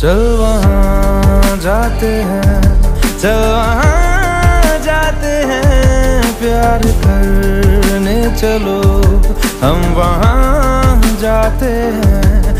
चल वहाँ जाते हैं, चल वहाँ जाते हैं, प्यार करने चलो हम वहाँ जाते हैं।